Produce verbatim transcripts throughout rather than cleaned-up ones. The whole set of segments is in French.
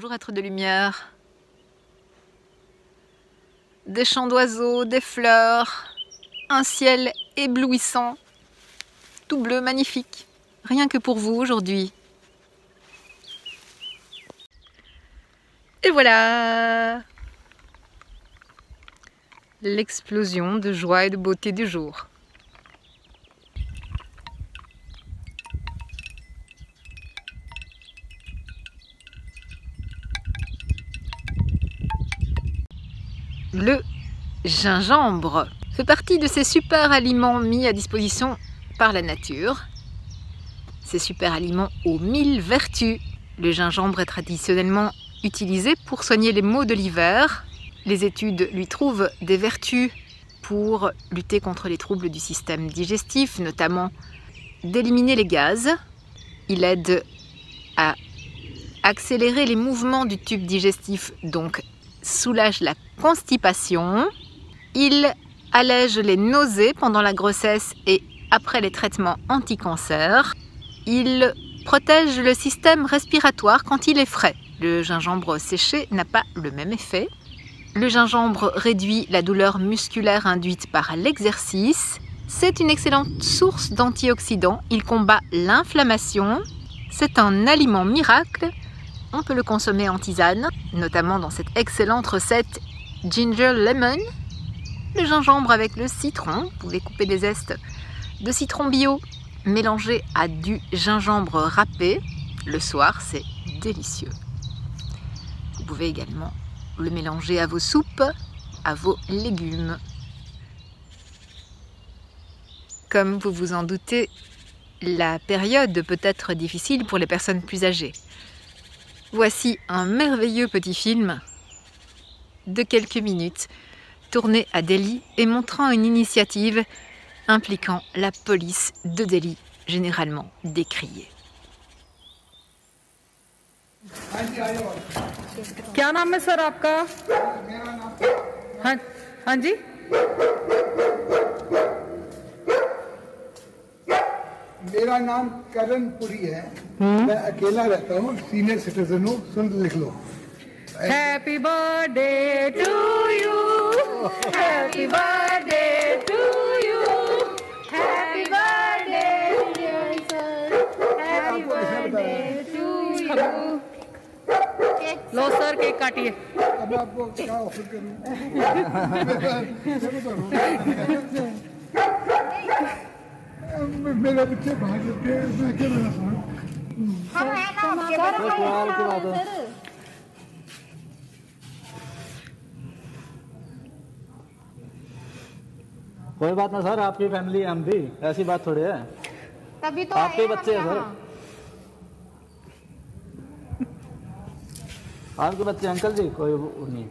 Bonjour être de lumière. Des chants d'oiseaux, des fleurs, un ciel éblouissant, tout bleu, magnifique, rien que pour vous aujourd'hui. Et voilà! L'explosion de joie et de beauté du jour. Le gingembre fait partie de ces super aliments mis à disposition par la nature. Ces super aliments aux mille vertus. Le gingembre est traditionnellement utilisé pour soigner les maux de l'hiver. Les études lui trouvent des vertus pour lutter contre les troubles du système digestif, notamment d'éliminer les gaz. Il aide à accélérer les mouvements du tube digestif, donc soulage la constipation. Il allège les nausées pendant la grossesse et après les traitements anti-cancer. Il protège le système respiratoire quand il est frais. Le gingembre séché n'a pas le même effet. Le gingembre réduit la douleur musculaire induite par l'exercice. C'est une excellente source d'antioxydants. Il combat l'inflammation. C'est un aliment miracle. On peut le consommer en tisane, notamment dans cette excellente recette Ginger Lemon. Le gingembre avec le citron. Vous pouvez couper des zestes de citron bio mélangés à du gingembre râpé. Le soir, c'est délicieux. Vous pouvez également le mélanger à vos soupes, à vos légumes. Comme vous vous en doutez, la période peut être difficile pour les personnes plus âgées. Voici un merveilleux petit film de quelques minutes, tourné à Delhi et montrant une initiative impliquant la police de Delhi, généralement décriée. क्या नाम है सर आपका? मेरा नाम हाँ हाँ जी मेरा नाम करणपुरी है मैं अकेला रहता हूँ सीनियर सिटीजन हूँ सुन लिख लो Happy birthday to you Happy birthday to you Happy birthday dear sir Happy birthday to you लो सर केक काटिए अब आपको क्या ऑफर करूं मेरे बच्चे भाग जाते हैं मैं क्या बना सकता हूं कोई बात ना सर आपकी फैमिली हम भी ऐसी बात थोड़ी है तभी तो आपके बच्चे हैं सर आपके बच्चे अंकल जी कोई नहीं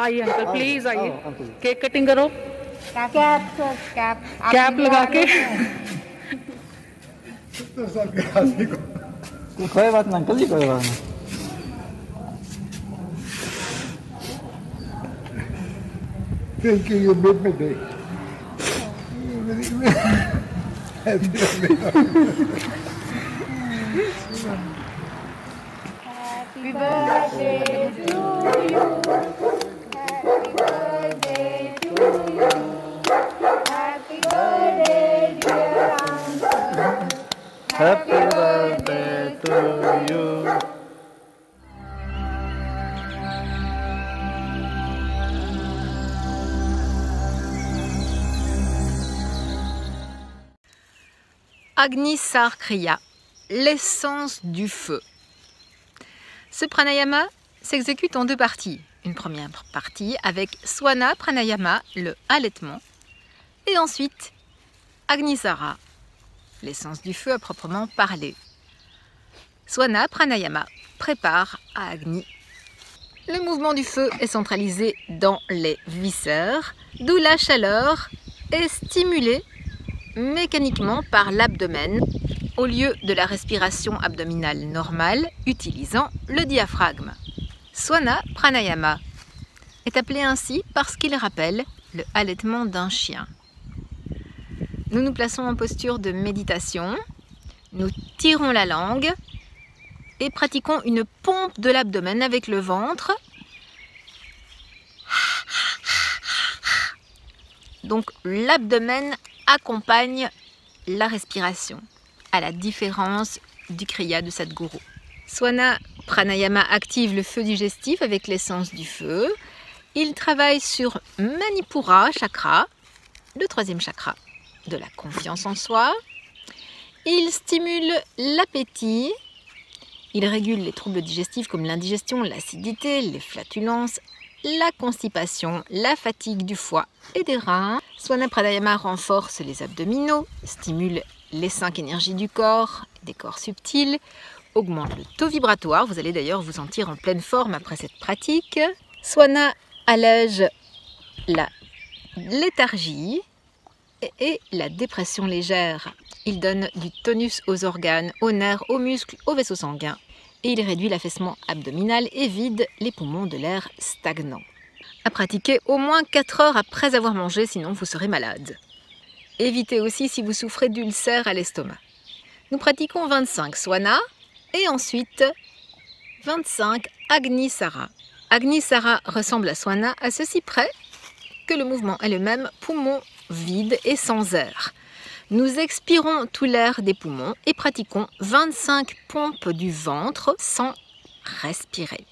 आइए अंकल प्लीज आइए केक कटिंग करो कैप कैप कैप लगा के कोई बात नहीं अंकल जी कोई बात नहीं thank you made me day Happy birthday to you. Happy birthday to you. Happy birthday dear Anshul. Happy birthday to you. Agnisar Kriya, l'essence du feu. Ce pranayama s'exécute en deux parties. Une première partie avec Shwana Pranayama, le halètement, et ensuite Agnisara, l'essence du feu à proprement parler. Shwana Pranayama prépare à Agni. Le mouvement du feu est centralisé dans les viscères, d'où la chaleur est stimulée mécaniquement par l'abdomen, au lieu de la respiration abdominale normale, utilisant le diaphragme. Shwana Pranayama est appelé ainsi parce qu'il rappelle le halètement d'un chien. Nous nous plaçons en posture de méditation, nous tirons la langue et pratiquons une pompe de l'abdomen avec le ventre. Donc l'abdomen accompagne la respiration, à la différence du kriya de Sadhguru. Shwana Pranayama active le feu digestif avec l'essence du feu. Il travaille sur Manipura chakra, le troisième chakra de la confiance en soi. Il stimule l'appétit. Il régule les troubles digestifs comme l'indigestion, l'acidité, les flatulences, la constipation, la fatigue du foie et des reins. Shwana Pranayama renforce les abdominaux, stimule les cinq énergies du corps, des corps subtils, augmente le taux vibratoire. Vous allez d'ailleurs vous sentir en pleine forme après cette pratique. Shwana allège la léthargie et la dépression légère. Il donne du tonus aux organes, aux nerfs, aux muscles, aux vaisseaux sanguins. Et il réduit l'affaissement abdominal et vide les poumons de l'air stagnant. À pratiquer au moins quatre heures après avoir mangé, sinon vous serez malade. Évitez aussi si vous souffrez d'ulcères à l'estomac. Nous pratiquons vingt-cinq Shwana et ensuite vingt-cinq Agnisara. Agnisara ressemble à Shwana à ceci près que le mouvement est le même, poumon vide et sans air. Nous expirons tout l'air des poumons et pratiquons vingt-cinq pompes du ventre sans respirer.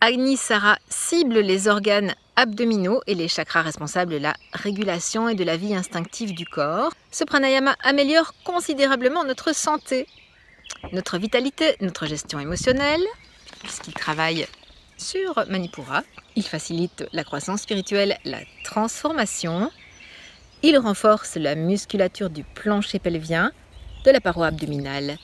Agnisara cible les organes abdominaux et les chakras responsables de la régulation et de la vie instinctive du corps. Ce pranayama améliore considérablement notre santé, notre vitalité, notre gestion émotionnelle, puisqu'il travaille sur Manipura. Il facilite la croissance spirituelle, la transformation. Il renforce la musculature du plancher pelvien, de la paroi abdominale,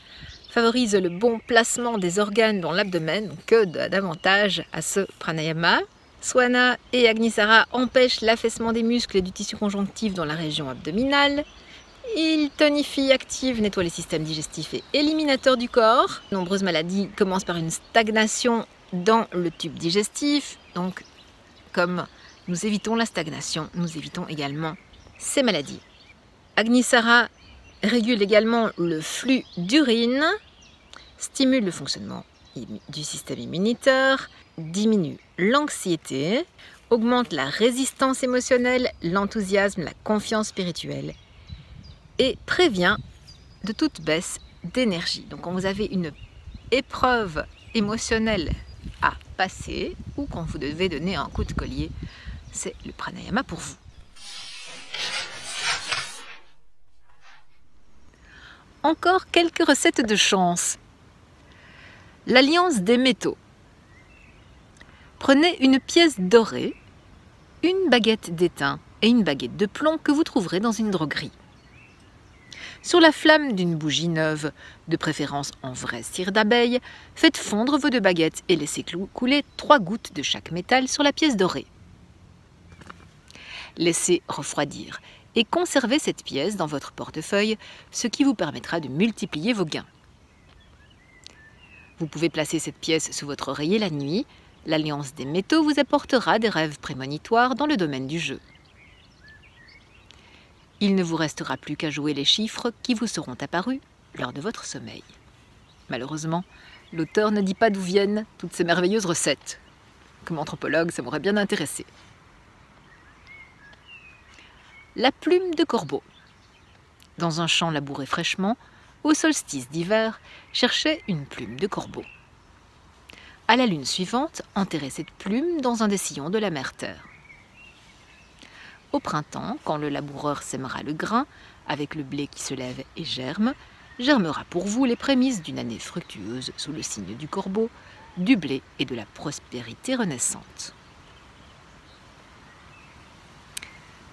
favorise le bon placement des organes dans l'abdomen, que d'avantages à ce pranayama. Shwana et Agnisara empêchent l'affaissement des muscles et du tissu conjonctif dans la région abdominale. Il tonifie, active, nettoie les systèmes digestifs et éliminateurs du corps. De nombreuses maladies commencent par une stagnation dans le tube digestif. Donc, comme nous évitons la stagnation, nous évitons également ces maladies. Agnisara régule également le flux d'urine, stimule le fonctionnement du système immunitaire, diminue l'anxiété, augmente la résistance émotionnelle, l'enthousiasme, la confiance spirituelle et prévient de toute baisse d'énergie. Donc quand vous avez une épreuve émotionnelle à passer ou quand vous devez donner un coup de collier, c'est le pranayama pour vous. Encore quelques recettes de chance. L'alliance des métaux. Prenez une pièce dorée, une baguette d'étain et une baguette de plomb que vous trouverez dans une droguerie. Sur la flamme d'une bougie neuve, de préférence en vraie cire d'abeille, faites fondre vos deux baguettes et laissez couler trois gouttes de chaque métal sur la pièce dorée. Laissez refroidir et conservez cette pièce dans votre portefeuille, ce qui vous permettra de multiplier vos gains. Vous pouvez placer cette pièce sous votre oreiller la nuit. L'alliance des métaux vous apportera des rêves prémonitoires dans le domaine du jeu. Il ne vous restera plus qu'à jouer les chiffres qui vous seront apparus lors de votre sommeil. Malheureusement, l'auteur ne dit pas d'où viennent toutes ces merveilleuses recettes. Comme anthropologue, ça m'aurait bien intéressé. La plume de corbeau. Dans un champ labouré fraîchement, au solstice d'hiver, cherchez une plume de corbeau. À la lune suivante, enterrez cette plume dans un des sillons de la mère Terre. Au printemps, quand le laboureur sèmera le grain, avec le blé qui se lève et germe, germera pour vous les prémices d'une année fructueuse sous le signe du corbeau, du blé et de la prospérité renaissante.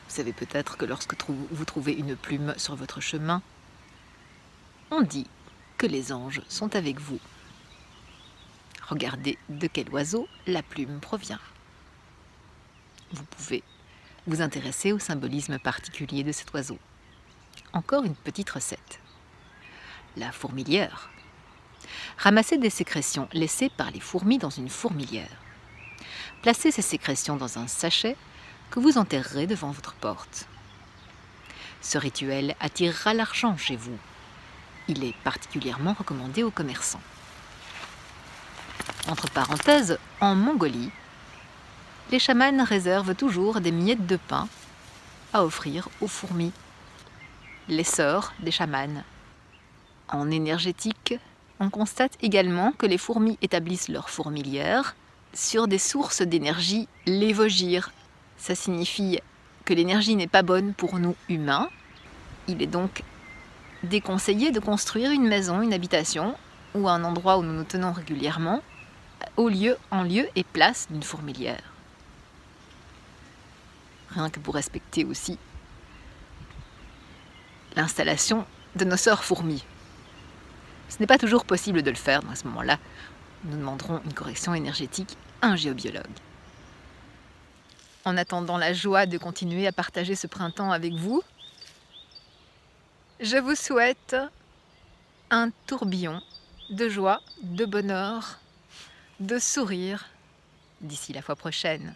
Vous savez peut-être que lorsque vous trouvez une plume sur votre chemin, on dit que les anges sont avec vous. Regardez de quel oiseau la plume provient. Vous pouvez vous intéresser au symbolisme particulier de cet oiseau. Encore une petite recette. La fourmilière. Ramassez des sécrétions laissées par les fourmis dans une fourmilière. Placez ces sécrétions dans un sachet que vous enterrerez devant votre porte. Ce rituel attirera l'argent chez vous. Il est particulièrement recommandé aux commerçants. Entre parenthèses, en Mongolie, les chamans réservent toujours des miettes de pain à offrir aux fourmis. Les sœurs des chamans. En énergétique, on constate également que les fourmis établissent leur fourmilière sur des sources d'énergie lévogire. Ça signifie que l'énergie n'est pas bonne pour nous humains. Il est donc déconseillé de construire une maison, une habitation ou un endroit où nous nous tenons régulièrement au lieu, en lieu et place d'une fourmilière. Rien que pour respecter aussi l'installation de nos sœurs fourmis. Ce n'est pas toujours possible de le faire, donc à ce moment-là, nous demanderons une correction énergétique à un géobiologue. En attendant la joie de continuer à partager ce printemps avec vous, je vous souhaite un tourbillon de joie, de bonheur, de sourire d'ici la fois prochaine.